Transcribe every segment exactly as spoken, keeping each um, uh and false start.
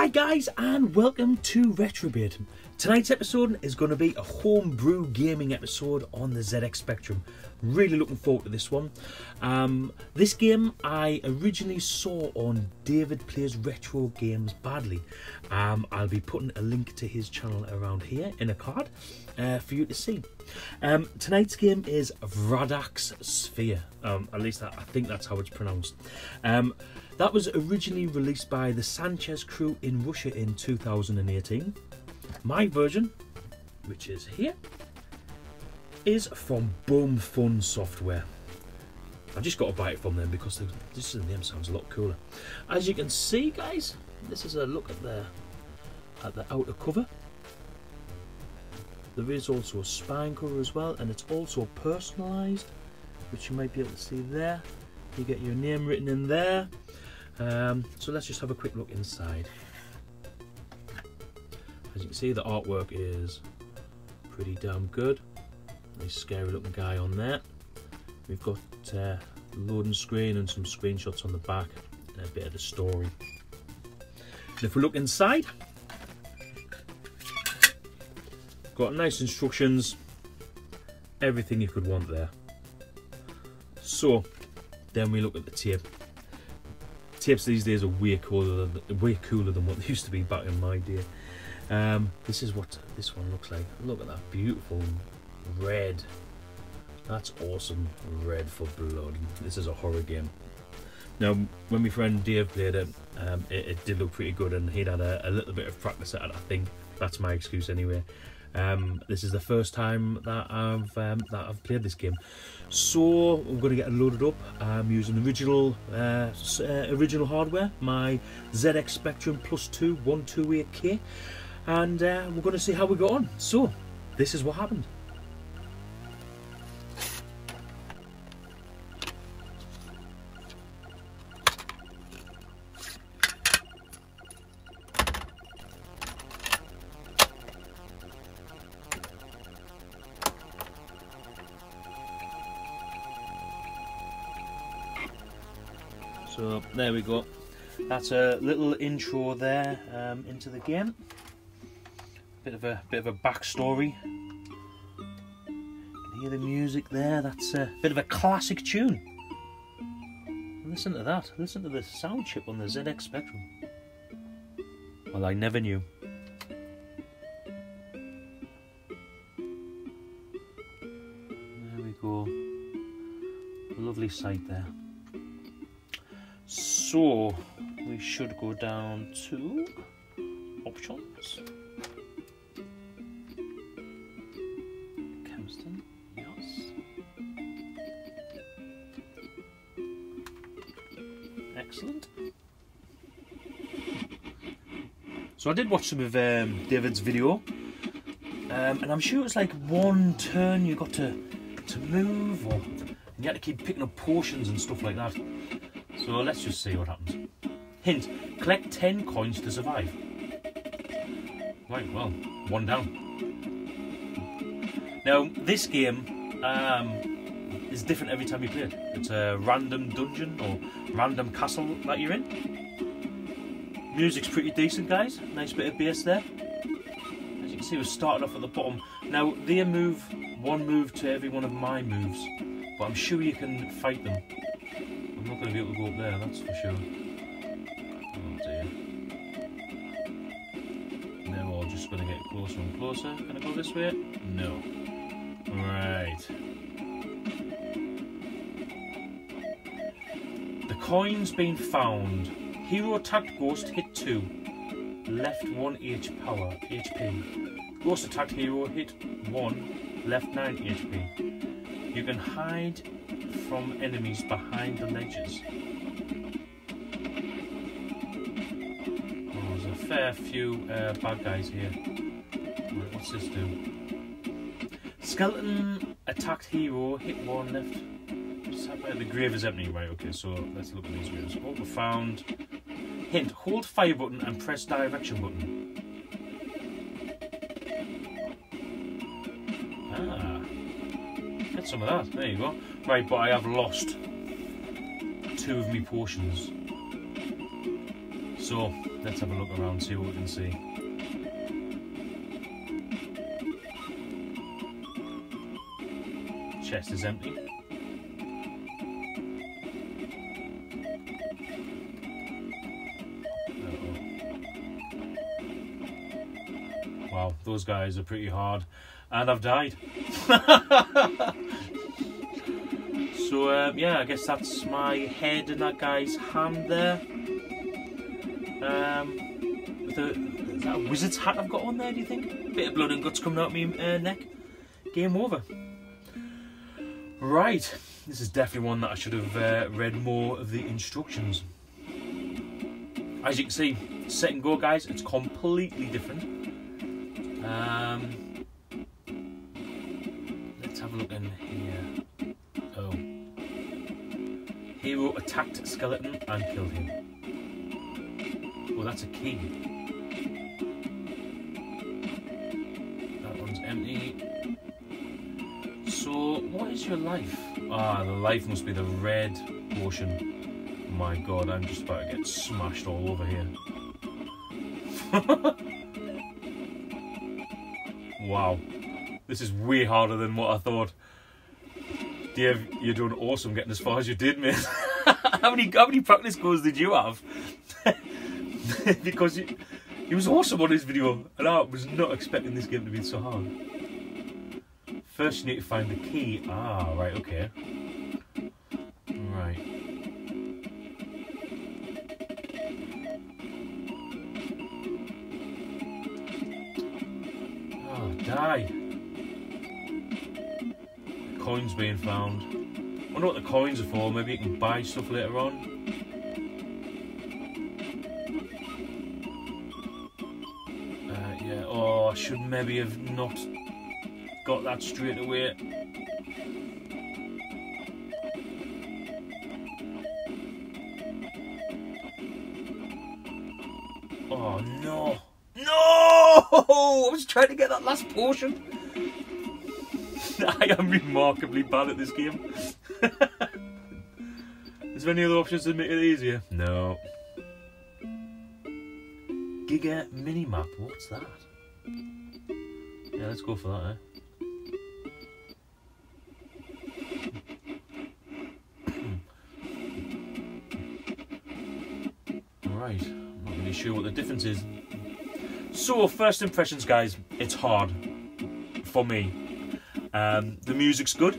Hi guys and welcome to Retro B eight. Tonight's episode is going to be a homebrew gaming episode on the Z X Spectrum. Really looking forward to this one. Um, this game I originally saw on David Plays Retro Games Badly. Um, I'll be putting a link to his channel around here in a card uh, for you to see. Um, tonight's game is Vradark's Sphere. Um, at least that, I think that's how it's pronounced. Um, That was originally released by the Sanchez crew in Russia in two thousand eighteen. My version, which is here, is from Bum Fun Software. I just got to buy it from them because this name sounds a lot cooler. As you can see, guys, this is a look at the at the outer cover. There is also a spine cover as well, and it's also personalised, which you might be able to see there. You get your name written in there. Um, so let's just have a quick look inside. As you can see, the artwork is pretty damn good. Nice scary looking guy on there. We've got uh, loading screen and some screenshots on the back and a bit of the story. And if we look inside, got nice instructions, everything you could want there. So then we look at the tape. Tapes these days are way cooler than way cooler than what they used to be back in my day. Um, this is what this one looks like. Look at that beautiful red. That's awesome. Red for blood. This is a horror game. Now, when my friend Dave played it, um, it, it did look pretty good, and he'd had a, a little bit of practice at it. I think that's my excuse anyway. Um, this is the first time that I've um, that I've played this game, so I'm going to get it loaded up. I'm using original uh, uh, original hardware, my Z X Spectrum Plus Two one twenty-eight K, and uh, we're going to see how we got on. So, this is what happened. So there we go, that's a little intro there um, into the game, bit of a bit of a backstory. You can hear the music there, that's a bit of a classic tune. Listen to that, listen to the sound chip on the Z X Spectrum. Well, I never knew. There we go, a lovely sight there. So we should go down to options. Kempston, yes. Excellent. So I did watch some of um, David's video, um, and I'm sure it was like one turn you got to to move, or and you had to keep picking up portions and stuff like that. So let's just see what happens. Hint, collect ten coins to survive. Right, well, one down. Now, this game um, is different every time you play it. It's a random dungeon or random castle that you're in. Music's pretty decent, guys. Nice bit of bass there. As you can see, we're starting off at the bottom. Now, they move one move to every one of my moves, but I'm sure you can fight them. I'm not going to be able to go up there, that's for sure. Oh dear. Now we're just going to get closer and closer. Can I go this way? No. Right. The coin's been found. Hero attacked ghost, hit two. Left one H power, H P. Ghost attacked hero, hit one. Left nine H P. You can hide from enemies behind the ledges. Oh, there's a fair few uh, bad guys here. Right, what's this do? Skeleton attacked hero, hit one, left. The grave is empty. Right, okay, so let's look at these graves. What we found. Hint, hold fire button and press direction button. Some of that, there you go. Right, but I have lost two of my portions. So let's have a look around, see what we can see. Chest is empty. Uh-oh. Wow, those guys are pretty hard. And I've died. So um, yeah, I guess that's my head and that guy's hand there. Um, with a, is that a wizard's hat I've got on there, do you think? Bit of blood and guts coming out of my uh, neck. Game over. Right, this is definitely one that I should have uh, read more of the instructions. As you can see, set and go, guys, it's completely different. Um, let's have a look in here. Oh. Hero attacked skeleton and killed him. Well, that's a key. That one's empty. So, what is your life? Ah, the life must be the red portion. My God, I'm just about to get smashed all over here. Wow. This is way harder than what I thought. Dave, you're doing awesome getting as far as you did, mate. How many, how many practice goals did you have? Because he, he was awesome on his video, and I was not expecting this game to be so hard. First, you need to find the key. Ah, right, okay. Right. Oh, die. The coin's being found. I wonder what the coins are for. Maybe you can buy stuff later on. Should maybe have not got that straight away. Oh no! No! I was trying to get that last portion. I am remarkably bad at this game. Is there any other options to make it easier? No. Giga minimap. What's that? Yeah, let's go for that, eh? Right, I'm not really sure what the difference is. So, first impressions, guys, it's hard for me. Um, the music's good.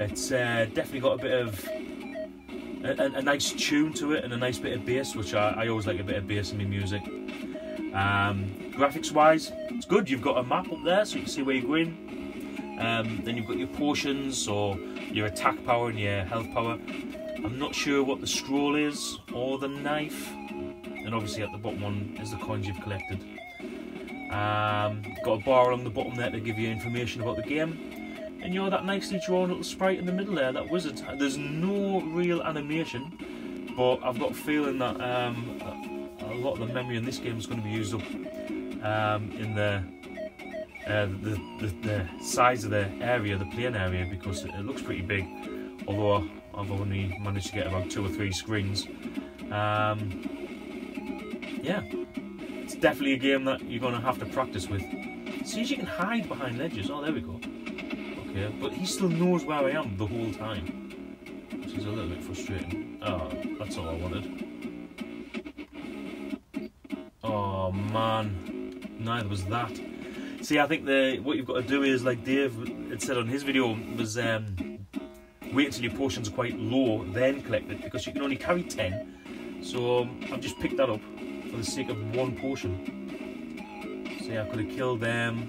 It's uh, definitely got a bit of a, a nice tune to it and a nice bit of bass, which I, I always like a bit of bass in my music. Um, graphics wise, it's good. You've got a map up there so you can see where you're going. Um, then you've got your portions or your attack power and your health power. I'm not sure what the scroll is or the knife. And obviously at the bottom one is the coins you've collected. Um, got a bar along the bottom there to give you information about the game. And you're that nicely drawn little sprite in the middle there, that wizard. There's no real animation, but I've got a feeling that um, a lot of the memory in this game is going to be used up um, in the, uh, the, the the size of the area, the plain area, because it, it looks pretty big. Although I've only managed to get about two or three screens. Um, yeah, it's definitely a game that you're going to have to practice with. See as you can hide behind ledges. Oh, there we go. Okay, but he still knows where I am the whole time, which is a little bit frustrating. Oh, that's all I wanted. Oh man, neither was that. See, I think the what you've got to do is, like Dave had said on his video, was um, wait until your portions are quite low, then collect it, because you can only carry ten. So um, I've just picked that up for the sake of one portion. See, I could have killed them,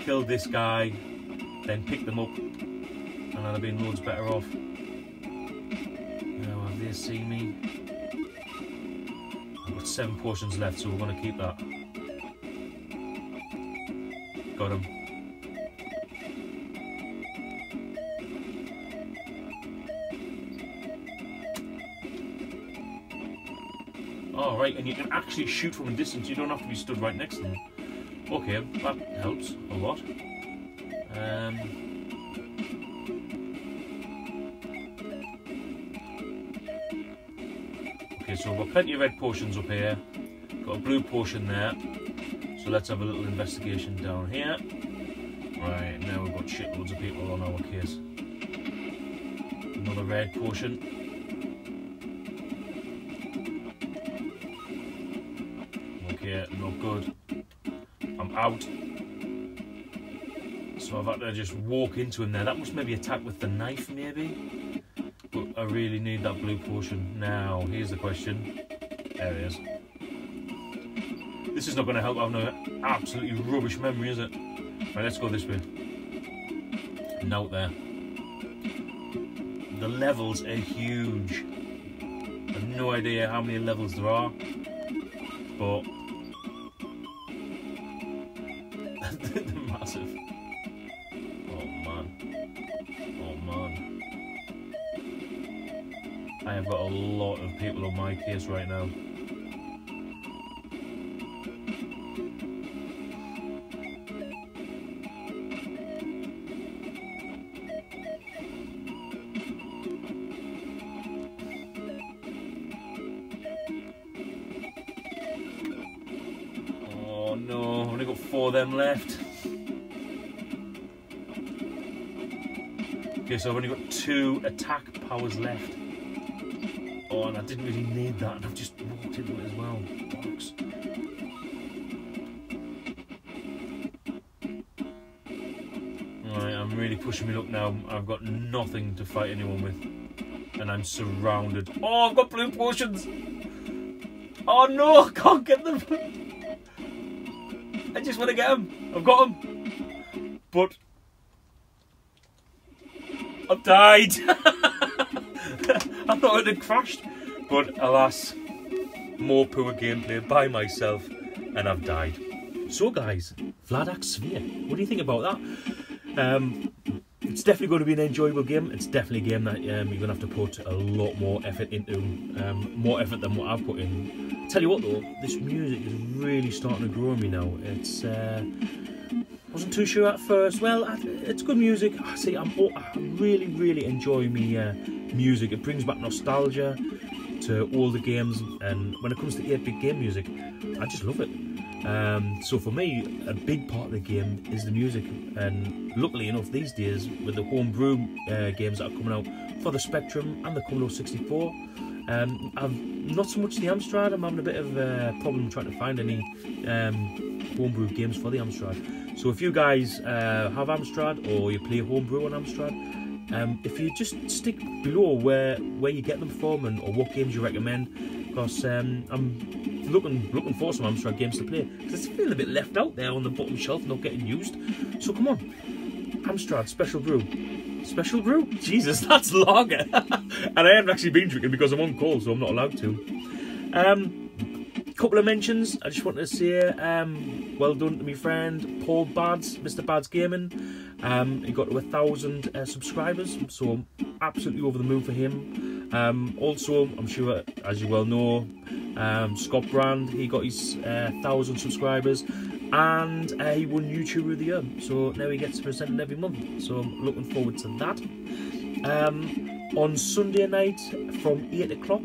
killed this guy, then picked them up, and I'd have been loads better off. Now, have they seen me? I've got seven portions left, so we're going to keep that. Got him. Oh, right, and you can actually shoot from a distance. You don't have to be stood right next to them. Okay, that helps a lot. Um... Okay, so we've got plenty of red portions up here, got a blue portion there, so let's have a little investigation down here. Right, now we've got shitloads of people on our case. Another red portion. Yeah, not good. I'm out. So I've had to just walk into him there. That must maybe attack with the knife, maybe. But I really need that blue portion. Now, here's the question. There it is. This is not going to help. I've no absolutely rubbish memory, is it? Right, let's go this way. Note there. The levels are huge. I have no idea how many levels there are, but massive. Oh man. Oh man. I have got a lot of people on my case right now. Oh no, I've only got four of them left. Okay, so I've only got two attack powers left. Oh, and I didn't really need that, and I've just walked into it as well. Box. Alright, I'm really pushing me luck now. I've got nothing to fight anyone with. And I'm surrounded. Oh, I've got blue potions! Oh no, I can't get them! I just want to get them! I've got them! But I've died! I thought it had crashed, but alas, more poor gameplay by myself, and I've died. So guys, Vradark's Sphere, what do you think about that? Um, it's definitely going to be an enjoyable game. It's definitely a game that um, you're going to have to put a lot more effort into, um, more effort than what I've put in. Tell you what though, this music is really starting to grow on me now. It's... Uh, wasn't too sure at first. Well, it's good music. I see, I'm, I really, really enjoy me uh, music. It brings back nostalgia to all the games, and when it comes to eight bit game music, I just love it. Um, so for me, a big part of the game is the music, and luckily enough these days, with the homebrew uh, games that are coming out for the Spectrum and the Commodore sixty-four, um, I've not so much the Amstrad. I'm having a bit of a problem trying to find any um, homebrew games for the Amstrad. So if you guys uh, have Amstrad, or you play homebrew on Amstrad, um, if you just stick below where where you get them from, and or what games you recommend, because um, I'm looking looking for some Amstrad games to play, because it's feeling a bit left out there on the bottom shelf, not getting used. So come on, Amstrad Special Brew. Special Brew? Jesus, that's lager. And I haven't actually been drinking because I'm on call, so I'm not allowed to. Um, Couple of mentions. I just want to say, um, well done to my friend Paul Badz, Mister Badz Gaming. Um, he got to a thousand uh, subscribers, so I'm absolutely over the moon for him. Um, also, I'm sure, as you well know, um, Scott Brand, he got his uh, thousand subscribers, and uh, he won YouTuber of the Year. So now he gets presented every month. So I'm looking forward to that. Um, on Sunday night from eight o'clock.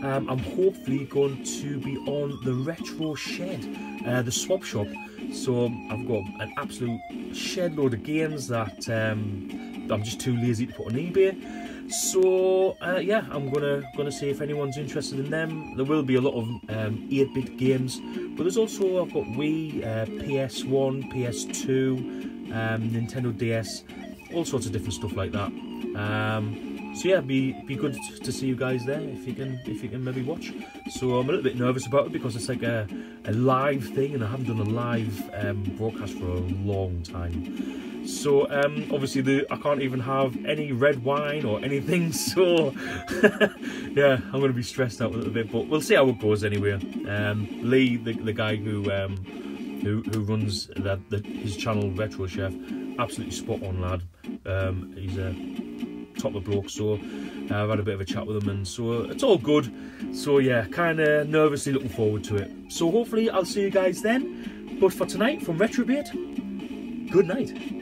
Um, I'm hopefully going to be on the Retro Shed, uh, the swap shop. So um, I've got an absolute shed load of games that um, I'm just too lazy to put on eBay. So uh, yeah, I'm gonna gonna see if anyone's interested in them. There will be a lot of um, eight bit games, but there's also, I've got Wii, uh, P S one, P S two, um, Nintendo D S, all sorts of different stuff like that. Um, So yeah, be be good to see you guys there if you can if you can maybe watch. So I'm a little bit nervous about it because it's like a, a live thing, and I haven't done a live um, broadcast for a long time. So um, obviously the I can't even have any red wine or anything. So yeah, I'm gonna be stressed out a little bit, but we'll see how it goes anyway. Um, Lee, the the guy who um, who who runs the, the, his channel RetroChef, absolutely spot on lad. Um, he's a top of the block, so uh, I've had a bit of a chat with them, and so it's all good. So yeah, kind of nervously looking forward to it. So hopefully I'll see you guys then, but for tonight from Retro B eight, good night.